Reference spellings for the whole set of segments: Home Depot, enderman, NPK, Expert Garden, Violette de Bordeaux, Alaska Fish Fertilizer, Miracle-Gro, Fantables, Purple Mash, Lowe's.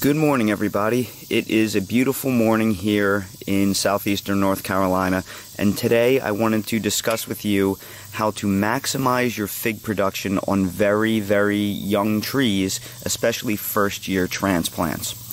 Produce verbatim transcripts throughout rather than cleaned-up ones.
Good morning, everybody. It is a beautiful morning here in southeastern North Carolina, and today I wanted to discuss with you how to maximize your fig production on very, very young trees, especially first-year transplants.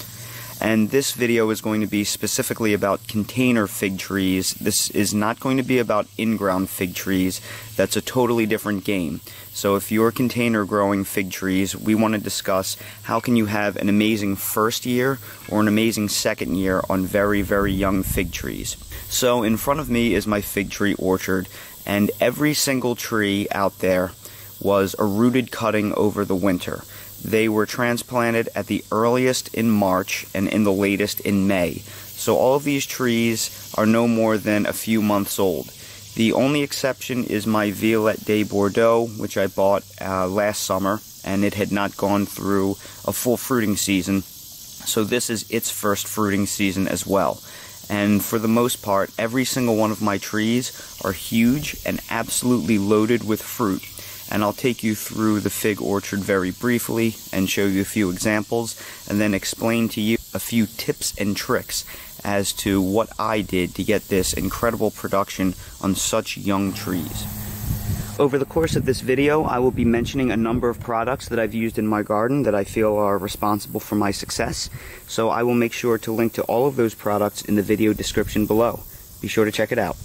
And this video is going to be specifically about container fig trees. This is not going to be about in-ground fig trees. That's a totally different game. So if you're container growing fig trees, we want to discuss how can you have an amazing first year or an amazing second year on very, very young fig trees. So in front of me is my fig tree orchard, and every single tree out there was a rooted cutting over the winter. They were transplanted at the earliest in March and in the latest in May. So all of these trees are no more than a few months old. The only exception is my Violette de Bordeaux, which I bought uh, last summer, and it had not gone through a full fruiting season. So this is its first fruiting season as well. And for the most part, every single one of my trees are huge and absolutely loaded with fruit. And I'll take you through the fig orchard very briefly and show you a few examples, and then explain to you a few tips and tricks as to what I did to get this incredible production on such young trees. Over the course of this video, I will be mentioning a number of products that I've used in my garden that I feel are responsible for my success, so I will make sure to link to all of those products in the video description below. Be sure to check it out.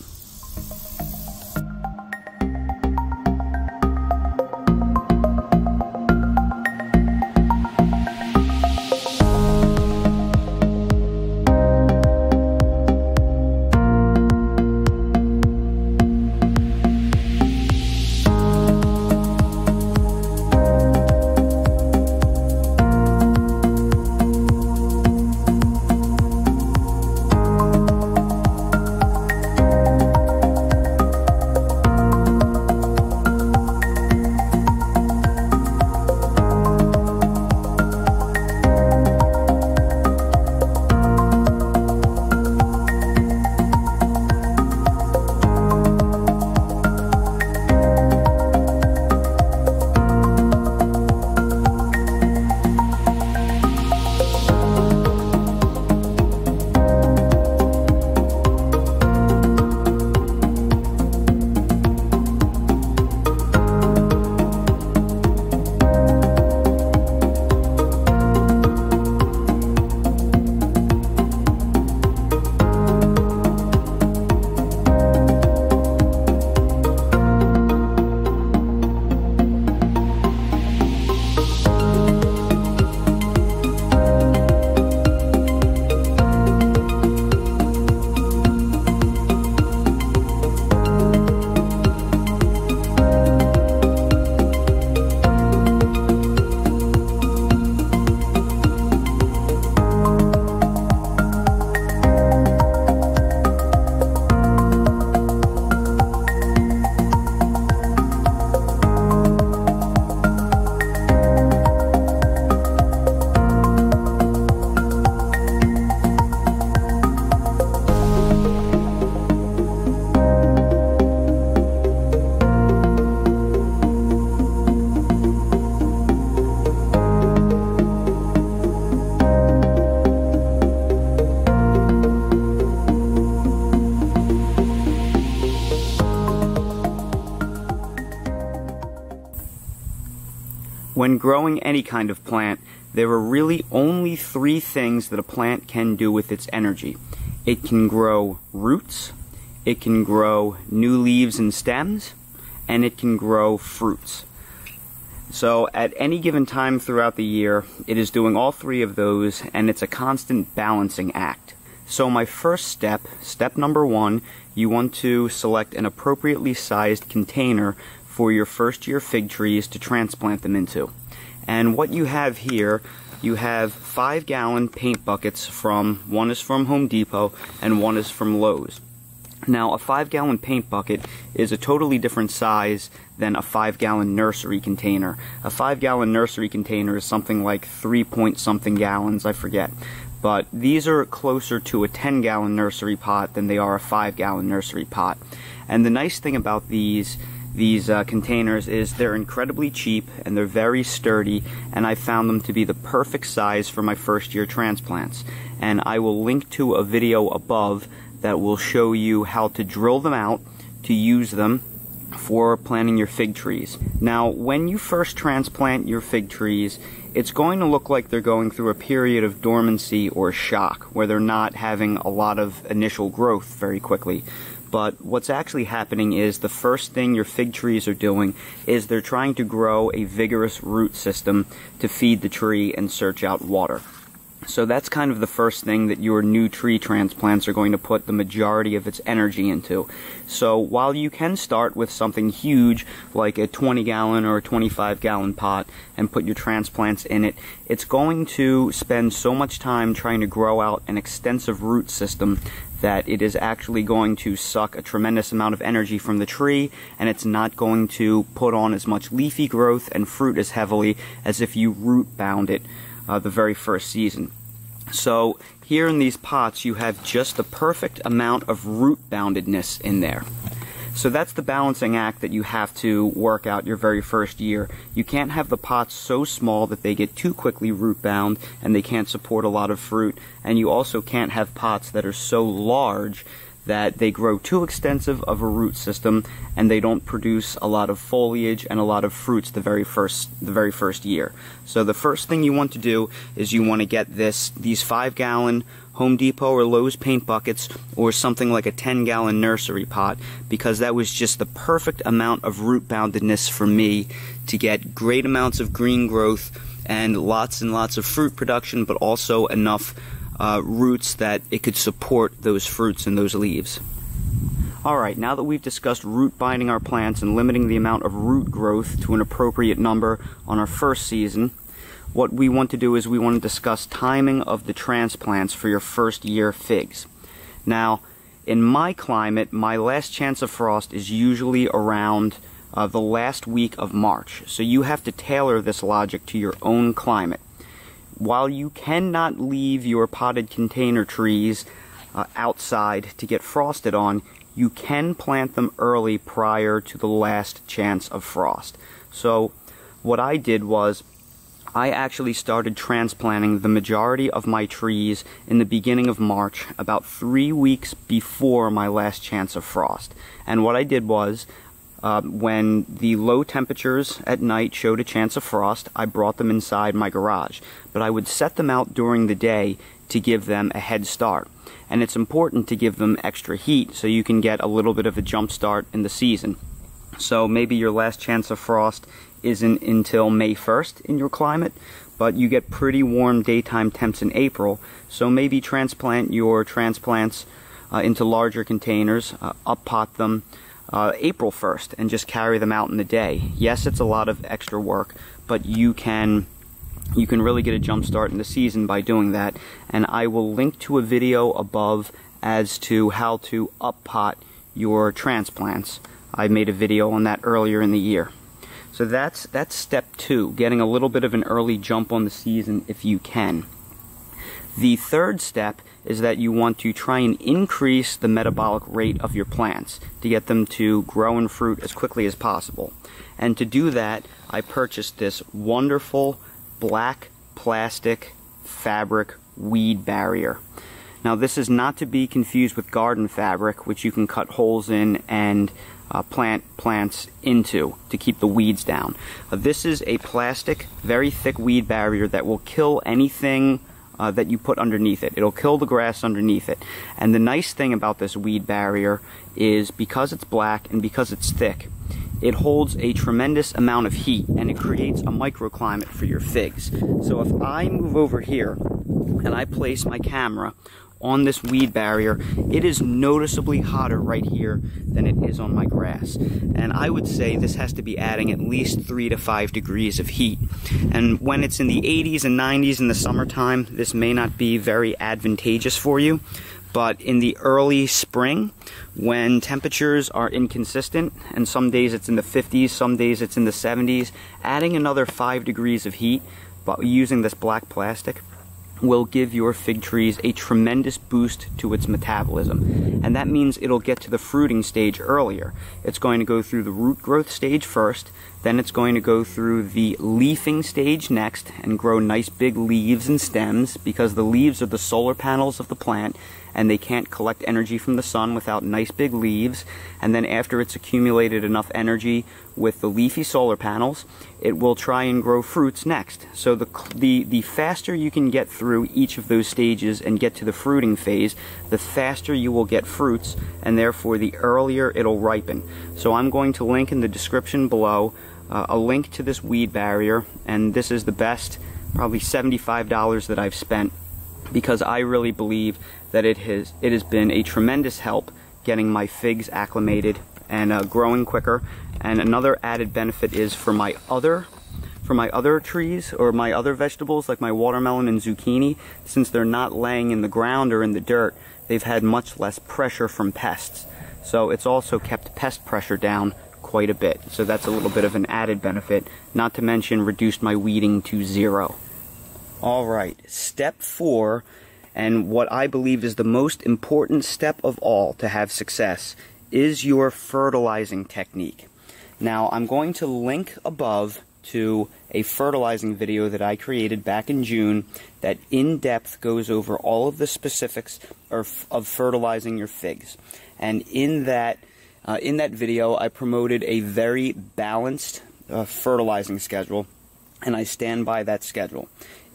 When growing any kind of plant, there are really only three things that a plant can do with its energy. It can grow roots, it can grow new leaves and stems, and it can grow fruits. So at any given time throughout the year, it is doing all three of those, and it's a constant balancing act. So my first step, step number one, you want to select an appropriately sized container for your first year fig trees to transplant them into. And what you have here, you have five gallon paint buckets from, one is from Home Depot and one is from Lowe's. Now a five gallon paint bucket is a totally different size than a five gallon nursery container. A five gallon nursery container is something like three point something gallons, I forget. But these are closer to a ten gallon nursery pot than they are a five gallon nursery pot. And the nice thing about these these uh, containers is they're incredibly cheap and they're very sturdy, and I found them to be the perfect size for my first year transplants. And I will link to a video above that will show you how to drill them out to use them for planting your fig trees. Now, when you first transplant your fig trees, it's going to look like they're going through a period of dormancy or shock, where they're not having a lot of initial growth very quickly. But what's actually happening is the first thing your fig trees are doing is they're trying to grow a vigorous root system to feed the tree and search out water. So that's kind of the first thing that your new tree transplants are going to put the majority of its energy into. So while you can start with something huge like a twenty gallon or a twenty-five gallon pot and put your transplants in it, it's going to spend so much time trying to grow out an extensive root system that it is actually going to suck a tremendous amount of energy from the tree, and it's not going to put on as much leafy growth and fruit as heavily as if you root bound it Uh, the very first season. So here in these pots you have just the perfect amount of root boundedness in there. So that's the balancing act that you have to work out your very first year. You can't have the pots so small that they get too quickly root bound and they can't support a lot of fruit, and you also can't have pots that are so large that they grow too extensive of a root system and they don't produce a lot of foliage and a lot of fruits the very first the very first year. So the first thing you want to do is you want to get this these five gallon Home Depot or Lowe's paint buckets, or something like a ten gallon nursery pot, because that was just the perfect amount of root boundedness for me to get great amounts of green growth and lots and lots of fruit production, but also enough Uh, roots that it could support those fruits and those leaves. Alright, now that we've discussed root binding our plants and limiting the amount of root growth to an appropriate number on our first season, what we want to do is we want to discuss timing of the transplants for your first year figs. Now, in my climate, my last chance of frost is usually around uh, the last week of March, so you have to tailor this logic to your own climate. While you cannot leave your potted container trees uh, outside to get frosted on, you can plant them early prior to the last chance of frost. So what I did was I actually started transplanting the majority of my trees in the beginning of March, about three weeks before my last chance of frost. And what I did was, Uh, when the low temperatures at night showed a chance of frost, I brought them inside my garage. But I would set them out during the day to give them a head start. And it's important to give them extra heat so you can get a little bit of a jump start in the season. So maybe your last chance of frost isn't until May first in your climate, but you get pretty warm daytime temps in April, so maybe transplant your transplants uh, into larger containers, uh, up-pot them, Uh, April first, and just carry them out in the day. Yes, it's a lot of extra work, but you can you can really get a jump start in the season by doing that. And I will link to a video above as to how to up pot your transplants. I made a video on that earlier in the year. So that's that's step two, getting a little bit of an early jump on the season if you can. The third step is that you want to try and increase the metabolic rate of your plants to get them to grow and fruit as quickly as possible. And to do that, I purchased this wonderful black plastic fabric weed barrier. Now, this is not to be confused with garden fabric, which you can cut holes in and uh, plant plants into to keep the weeds down. Uh, this is a plastic, very thick weed barrier that will kill anything Uh, that you put underneath it. It'll kill the grass underneath it. And the nice thing about this weed barrier is because it's black and because it's thick, it holds a tremendous amount of heat, and it creates a microclimate for your figs. So if I move over here and I place my camera on this weed barrier, it is noticeably hotter right here than it is on my grass. And I would say this has to be adding at least three to five degrees of heat. And when it's in the eighties and nineties in the summertime, this may not be very advantageous for you. But in the early spring, when temperatures are inconsistent, and some days it's in the fifties, some days it's in the seventies, adding another five degrees of heat, but using this black plastic will give your fig trees a tremendous boost to its metabolism. And that means it'll get to the fruiting stage earlier. It's going to go through the root growth stage first, then it's going to go through the leafing stage next and grow nice big leaves and stems, because the leaves are the solar panels of the plant and they can't collect energy from the sun without nice big leaves. And then after it's accumulated enough energy with the leafy solar panels, it will try and grow fruits next. So the, the, the faster you can get through each of those stages and get to the fruiting phase, the faster you will get fruits, and therefore the earlier it'll ripen. So I'm going to link in the description below uh, a link to this weed barrier, and this is the best, probably seventy-five dollars that I've spent, because I really believe that it has, it has been a tremendous help getting my figs acclimated and uh, growing quicker. And another added benefit is for my other for my other trees or my other vegetables, like my watermelon and zucchini, since they're not laying in the ground or in the dirt, they've had much less pressure from pests. So it's also kept pest pressure down quite a bit. So that's a little bit of an added benefit, not to mention reduced my weeding to zero. All right, step four, and what I believe is the most important step of all to have success, is your fertilizing technique. Now, I'm going to link above to a fertilizing video that I created back in June that in depth goes over all of the specifics of, of fertilizing your figs. And in that, uh, in that video, I promoted a very balanced uh, fertilizing schedule, and I stand by that schedule.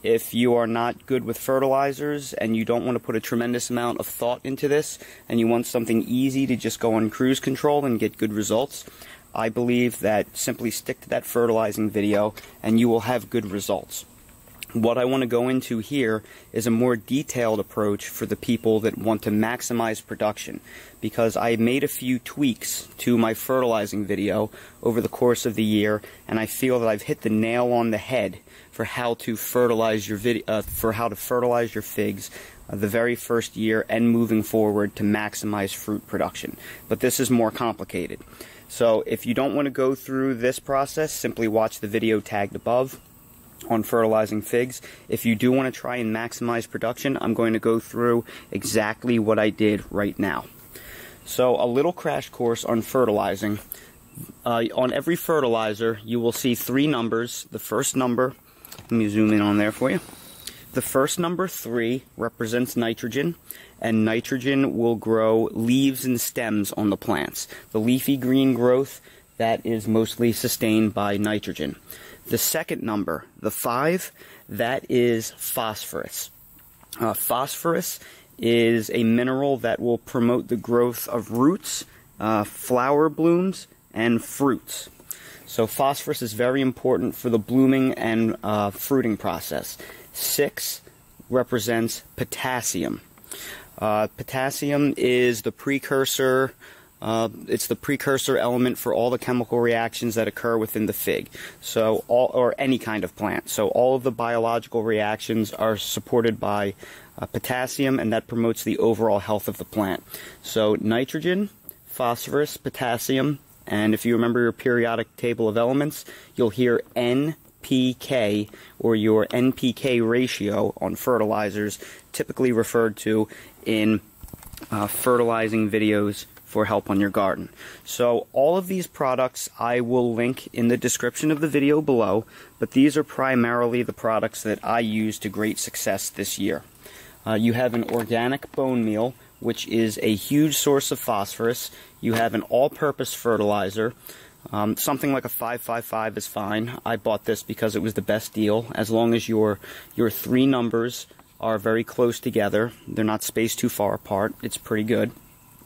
If you are not good with fertilizers and you don't want to put a tremendous amount of thought into this and you want something easy to just go on cruise control and get good results, I believe that simply stick to that fertilizing video and you will have good results. What I want to go into here is a more detailed approach for the people that want to maximize production, because I made a few tweaks to my fertilizing video over the course of the year, and I feel that I've hit the nail on the head for how to fertilize your vid- uh, for how to fertilize your figs uh, the very first year and moving forward to maximize fruit production. But this is more complicated. So if you don't want to go through this process, simply watch the video tagged above on fertilizing figs. If you do want to try and maximize production, I'm going to go through exactly what I did right now. So a little crash course on fertilizing. Uh, on every fertilizer, you will see three numbers. The first number, let me zoom in on there for you. The first number, three, represents nitrogen, and nitrogen will grow leaves and stems on the plants. The leafy green growth, that is mostly sustained by nitrogen. The second number, the five, that is phosphorus. Uh, phosphorus is a mineral that will promote the growth of roots, uh, flower blooms, and fruits. So phosphorus is very important for the blooming and uh, fruiting process. Six represents potassium. Uh, potassium is the precursor, uh, it's the precursor element for all the chemical reactions that occur within the fig, so all, or any kind of plant. So all of the biological reactions are supported by uh, potassium, and that promotes the overall health of the plant. So nitrogen, phosphorus, potassium. And if you remember your periodic table of elements, you'll hear N P K, or your N P K ratio on fertilizers, typically referred to in uh, fertilizing videos for help on your garden. So all of these products I will link in the description of the video below, but these are primarily the products that I use to great success this year. Uh, you have an organic bone meal, which is a huge source of phosphorus. You have an all-purpose fertilizer. Um, something like a five five five is fine. I bought this because it was the best deal, as long as your, your three numbers are very close together. They're not spaced too far apart. It's pretty good.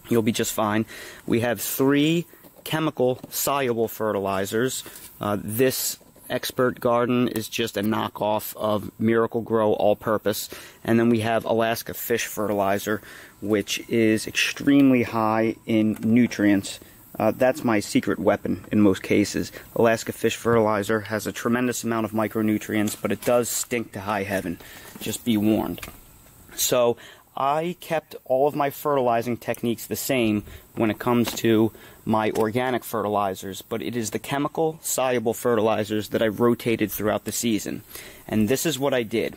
You'll be just fine. We have three chemical-soluble fertilizers. Uh, this Expert Garden is just a knockoff of Miracle-Gro all-purpose. And then we have Alaska Fish Fertilizer, which is extremely high in nutrients. Uh, that's my secret weapon in most cases. Alaska Fish Fertilizer has a tremendous amount of micronutrients, but it does stink to high heaven. Just be warned. So I kept all of my fertilizing techniques the same when it comes to my organic fertilizers, but it is the chemical soluble fertilizers that I rotated throughout the season. And this is what I did.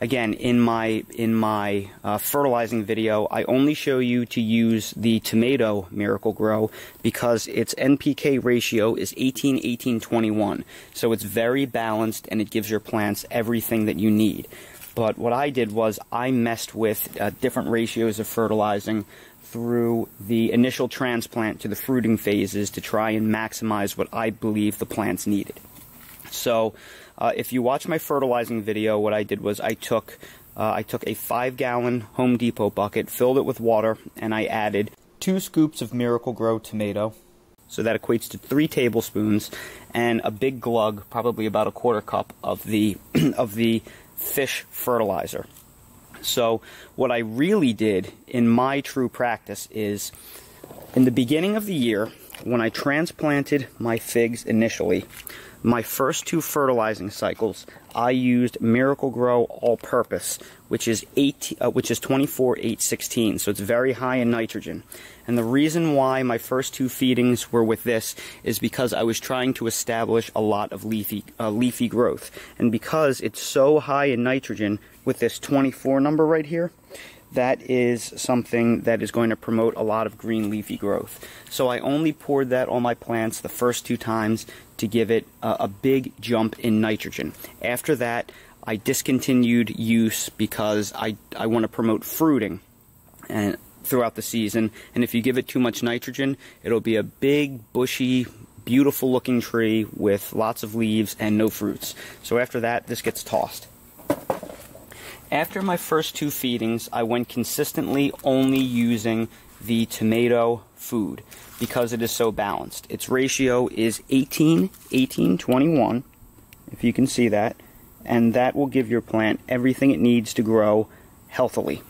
Again, in my in my uh, fertilizing video, I only show you to use the tomato Miracle-Gro because its N P K ratio is eighteen, eighteen, twenty-one. So it's very balanced and it gives your plants everything that you need. But what I did was I messed with uh, different ratios of fertilizing through the initial transplant to the fruiting phases to try and maximize what I believe the plants needed. So uh, if you watch my fertilizing video, what I did was I took uh, I took a five gallon Home Depot bucket, filled it with water, and I added two scoops of Miracle-Gro tomato. So that equates to three tablespoons and a big glug, probably about a quarter cup of the of the fish fertilizer. So what I really did in my true practice is in the beginning of the year, when I transplanted my figs initially, my first two fertilizing cycles, I used Miracle-Gro All-Purpose, which is eight, uh, which is twenty-four eight sixteen, so it's very high in nitrogen. And the reason why my first two feedings were with this is because I was trying to establish a lot of leafy uh, leafy growth, and because it's so high in nitrogen with this twenty-four number right here. That is something that is going to promote a lot of green leafy growth. So I only poured that on my plants the first two times to give it a, a big jump in nitrogen. After that, I discontinued use because I, I want to promote fruiting and throughout the season. And if you give it too much nitrogen, it'll be a big, bushy, beautiful looking tree with lots of leaves and no fruits. So after that, this gets tossed. After my first two feedings, I went consistently only using the tomato food because it is so balanced. Its ratio is eighteen, eighteen, twenty-one, if you can see that, and that will give your plant everything it needs to grow healthily.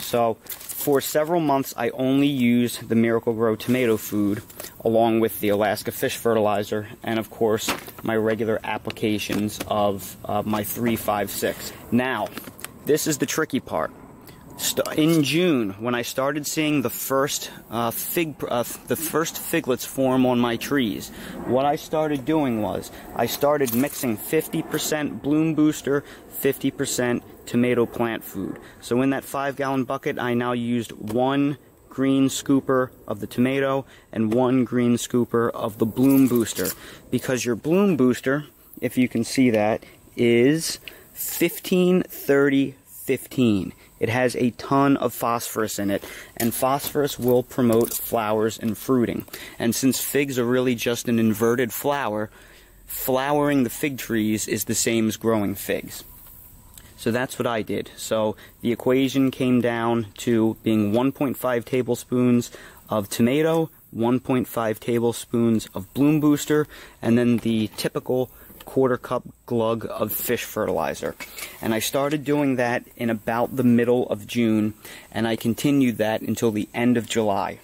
So for several months, I only used the Miracle-Gro tomato food along with the Alaska Fish Fertilizer and, of course, my regular applications of uh, my three, five, six. Now, this is the tricky part. In June, when I started seeing the first uh, fig, uh, the first figlets form on my trees, what I started doing was I started mixing fifty percent bloom booster, fifty percent tomato plant food. So in that five gallon bucket, I now used one green scooper of the tomato and one green scooper of the bloom booster, because your bloom booster, if you can see that, is fifteen, thirty, fifteen. It has a ton of phosphorus in it, and phosphorus will promote flowers and fruiting. And since figs are really just an inverted flower, flowering the fig trees is the same as growing figs. So that's what I did. So the equation came down to being one point five tablespoons of tomato, one point five tablespoons of bloom booster, and then the typical quarter cup glug of fish fertilizer. And I started doing that in about the middle of June, and I continued that until the end of July.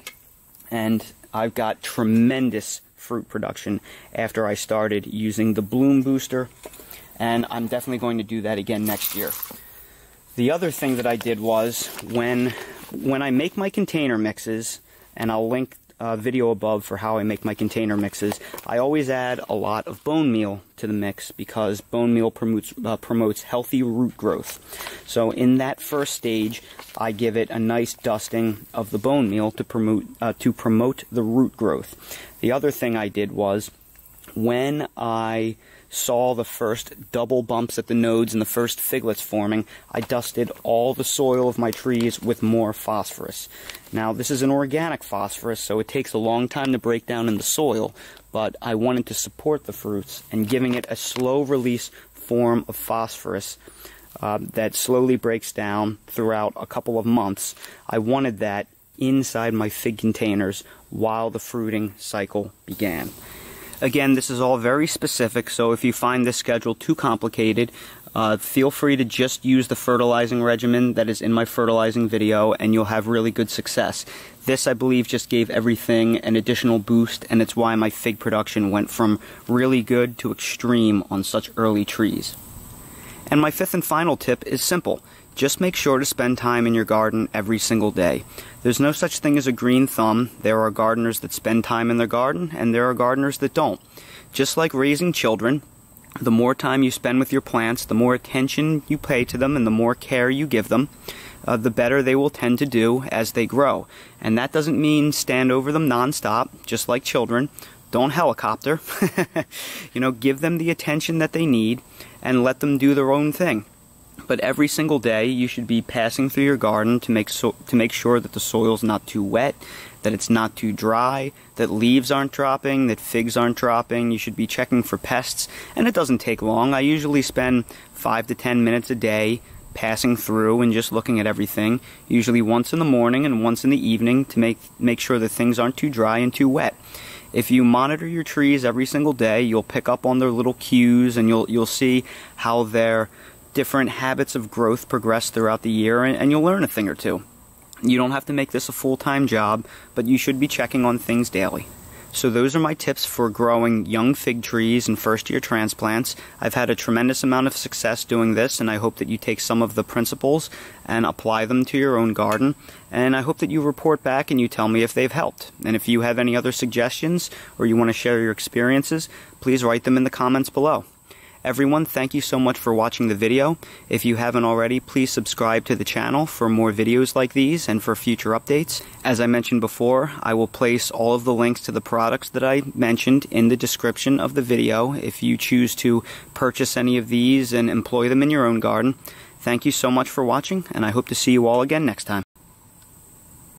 And I've got tremendous fruit production after I started using the bloom booster, and I'm definitely going to do that again next year. The other thing that I did was when when I make my container mixes, and I'll link Uh, video above for how I make my container mixes, I always add a lot of bone meal to the mix because bone meal promotes, uh, promotes healthy root growth. So in that first stage, I give it a nice dusting of the bone meal to promote, uh, to promote the root growth. The other thing I did was when I saw the first double bumps at the nodes and the first figlets forming, I dusted all the soil of my trees with more phosphorus. Now, this is an organic phosphorus, so it takes a long time to break down in the soil, but I wanted to support the fruits, and giving it a slow release form of phosphorus uh, that slowly breaks down throughout a couple of months, I wanted that inside my fig containers while the fruiting cycle began. Again, this is all very specific, so if you find this schedule too complicated, uh, feel free to just use the fertilizing regimen that is in my fertilizing video, and you'll have really good success. This, I believe, just gave everything an additional boost, and it's why my fig production went from really good to extreme on such early trees. And my fifth and final tip is simple. Just make sure to spend time in your garden every single day. There's no such thing as a green thumb. There are gardeners that spend time in their garden, and there are gardeners that don't. Just like raising children, The more time you spend with your plants, the more attention you pay to them, and the more care you give them, uh, the better they will tend to do as they grow. And that doesn't mean stand over them nonstop, just like children. Don't helicopter. You know, give them the attention that they need and let them do their own thing. But every single day you should be passing through your garden to make so to make sure that the soil's not too wet, that it's not too dry, that leaves aren't dropping, that figs aren't dropping. You should be checking for pests, and it doesn't take long. I usually spend five to ten minutes a day passing through and just looking at everything, usually once in the morning and once in the evening, to make make sure that things aren't too dry and too wet. If you monitor your trees every single day, you'll pick up on their little cues, and you'll you'll see how their different habits of growth progress throughout the year, and, and you'll learn a thing or two. You don't have to make this a full-time job, but you should be checking on things daily. So those are my tips for growing young fig trees and first-year transplants. I've had a tremendous amount of success doing this, and I hope that you take some of the principles and apply them to your own garden. And I hope that you report back and you tell me if they've helped. And if you have any other suggestions or you want to share your experiences, please write them in the comments below. Everyone, thank you so much for watching the video. If you haven't already, please subscribe to the channel for more videos like these and for future updates. As I mentioned before, I will place all of the links to the products that I mentioned in the description of the video if you choose to purchase any of these and employ them in your own garden. Thank you so much for watching, and I hope to see you all again next time.